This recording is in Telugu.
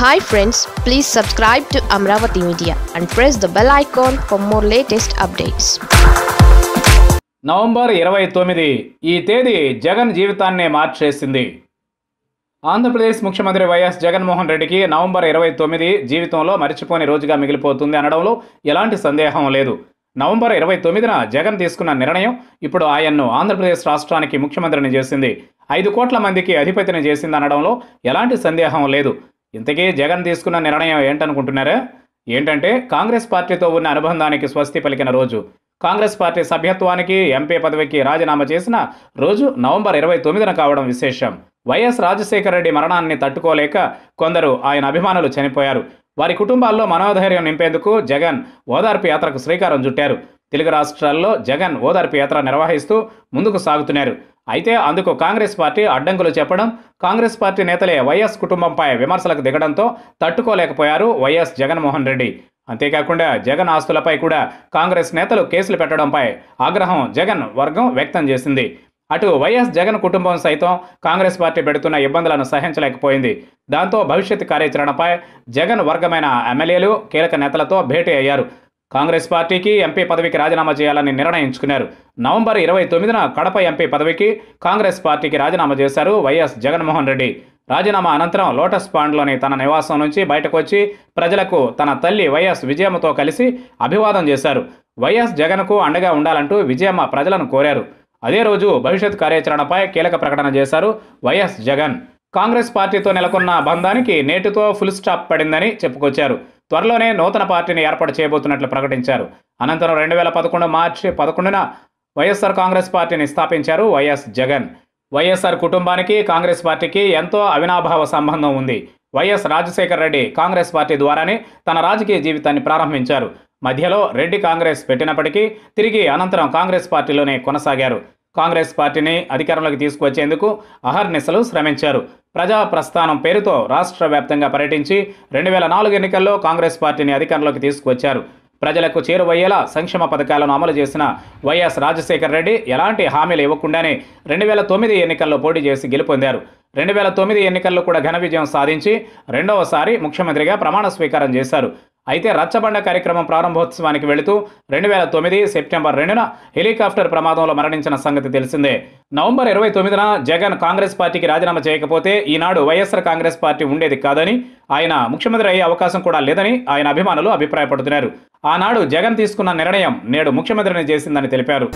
Hi friends, please subscribe to Amaravathi Media and press the bell icon for more latest updates. November 29, ee tedi Jagan jeevithanni marchesindi. Andhra Pradesh ముఖ్యమంత్రి వైఎస్ జగన్మోహన్ రెడ్డికి నవంబర్ 29 జీవితంలో మరిచిపోని రోజుగా మిగిలిపోతుంది అనడంలో ఎలాంటి సందేహం లేదు. నవంబర్ 29న జగన్ తీసుకున్న నిర్ణయం ఇప్పుడు ఆయన్ను ఆంధ్రప్రదేశ్ రాష్ట్రానికి ముఖ్యమంత్రిని చేసింది. 5 కోట్ల మందికి అధిపతిని చేసింది అనడంలో ఎలాంటి సందేహం లేదు. ఇంతకీ జగన్ తీసుకున్న నిర్ణయం ఏంటనుకుంటున్నారా? ఏంటంటే కాంగ్రెస్ పార్టీతో ఉన్న అనుబంధానికి స్వస్తి పలికిన రోజు. కాంగ్రెస్ పార్టీ సభ్యత్వానికి, ఎంపీ పదవికి రాజీనామా చేసిన రోజు నవంబర్ 29న కావడం విశేషం. వైఎస్ రాజశేఖర రెడ్డి మరణాన్ని తట్టుకోలేక కొందరు ఆయన అభిమానులు చనిపోయారు. వారి కుటుంబాల్లో మనోధైర్యం నింపేందుకు జగన్ ఓదార్పు యాత్రకు శ్రీకారం చుట్టారు. తెలుగు రాష్ట్రాల్లో జగన్ ఓదార్పు యాత్ర నిర్వహిస్తూ ముందుకు సాగుతున్నారు. అయితే అందుకు కాంగ్రెస్ పార్టీ అడ్డంకులు చెప్పడం, కాంగ్రెస్ పార్టీ నేతలే వైఎస్ కుటుంబంపై విమర్శలకు దిగడంతో తట్టుకోలేకపోయారు వైఎస్ జగన్మోహన్ రెడ్డి. అంతేకాకుండా జగన్ ఆస్తులపై కూడా కాంగ్రెస్ నేతలు కేసులు పెట్టడంపై ఆగ్రహం జగన్ వర్గం వ్యక్తం చేసింది. అటు వైఎస్ జగన్ కుటుంబం సైతం కాంగ్రెస్ పార్టీ పెడుతున్న ఇబ్బందులను సహించలేకపోయింది. దాంతో భవిష్యత్ కార్యాచరణపై జగన్ వర్గమైన ఎమ్మెల్యేలు కీలక నేతలతో భేటీ అయ్యారు. కాంగ్రెస్ పార్టీకి ఎంపీ పదవికి రాజీనామా చేయాలని నిర్ణయించుకున్నారు. నవంబర్ 29న కడప ఎంపీ పదవికి కాంగ్రెస్ పార్టీకి రాజీనామా చేశారు వైఎస్ జగన్మోహన్ రెడ్డి. రాజీనామా అనంతరం లోటస్ పాండ్లోని తన నివాసం నుంచి బయటకు వచ్చి ప్రజలకు తన తల్లి వైఎస్ విజయమ్మతో కలిసి అభివాదం చేశారు. వైఎస్ జగన్కు అండగా ఉండాలంటూ విజయమ్మ ప్రజలను కోరారు. అదే రోజు భవిష్యత్ కార్యాచరణపై కీలక ప్రకటన చేశారు వైఎస్ జగన్. కాంగ్రెస్ పార్టీతో నెలకొన్న బంధానికి నేటితో ఫుల్ స్టాప్ పడిందని చెప్పుకొచ్చారు. త్వరలోనే నూతన పార్టీని ఏర్పాటు చేయబోతున్నట్లు ప్రకటించారు. అనంతరం 2011 మార్చి 11న వైఎస్ఆర్ కాంగ్రెస్ పార్టీని స్థాపించారు వైఎస్ జగన్. వైఎస్ఆర్ కుటుంబానికి కాంగ్రెస్ పార్టీకి ఎంతో అవినాభావ సంబంధం ఉంది. వైఎస్ రాజశేఖర రెడ్డి కాంగ్రెస్ పార్టీ ద్వారానే తన రాజకీయ జీవితాన్ని ప్రారంభించారు. మధ్యలో రెడ్డి కాంగ్రెస్ పెట్టినప్పటికీ తిరిగి అనంతరం కాంగ్రెస్ పార్టీలోనే కొనసాగారు. కాంగ్రెస్ పార్టీని అధికారంలోకి తీసుకువచ్చేందుకు అహర్నిశలు శ్రమించారు. ప్రజా ప్రస్థానం పేరుతో రాష్ట్ర వ్యాప్తంగా పర్యటించి 2004 ఎన్నికల్లో కాంగ్రెస్ పార్టీని అధికారంలోకి తీసుకువచ్చారు. ప్రజలకు చేరువయ్యేలా సంక్షేమ పథకాలను అమలు చేసిన వైఎస్ రాజశేఖర రెడ్డి ఎలాంటి హామీలు ఇవ్వకుండానే 2009 ఎన్నికల్లో పోటీ చేసి గెలుపొందారు. 2009 ఎన్నికల్లో కూడా ఘన విజయం సాధించి రెండవసారి ముఖ్యమంత్రిగా ప్రమాణ స్వీకారం చేశారు. అయితే రచ్చబండ కార్యక్రమం ప్రారంభోత్సవానికి వెళుతూ 2009 సెప్టెంబర్ 2న హెలికాప్టర్ ప్రమాదంలో మరణించిన సంగతి తెలిసిందే. నవంబర్ 29న జగన్ కాంగ్రెస్ పార్టీకి రాజీనామా చేయకపోతే ఈనాడు వైఎస్ఆర్ కాంగ్రెస్ పార్టీ ఉండేది కాదని, ఆయన ముఖ్యమంత్రి అయ్యే అవకాశం కూడా లేదని ఆయన అభిమానులు అభిప్రాయపడుతున్నారు. ఆనాడు జగన్ తీసుకున్న నిర్ణయం నేడు ముఖ్యమంత్రిని చేసిందని తెలిపారు.